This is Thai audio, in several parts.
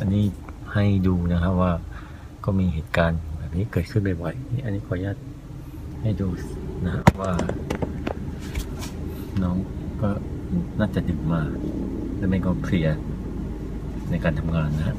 อันนี้ให้ดูนะครับว่าก็มีเหตุการณ์แบบนี้เกิดขึ้นบ่อยๆอันนี้ขออนุญาตให้ดูนะครับว่าน้องก็น่าจะดึกมาและไม่ก็เพลียในการทำงานนะครับ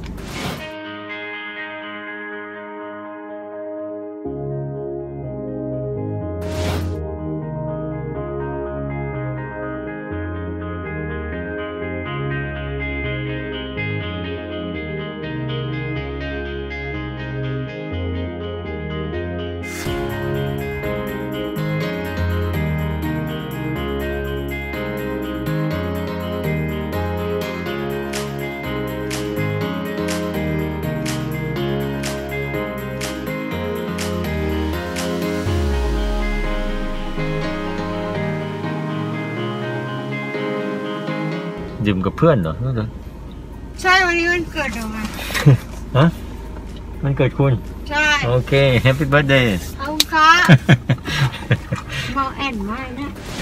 ดื่มกับเพื่อนเหรอใช่วันนี้วันเกิดหนูมาฮะวันเกิดคุณใช่โอเคแฮปปี้เบิร์ธเดย์เอาค่ะเมาแอนมากนะ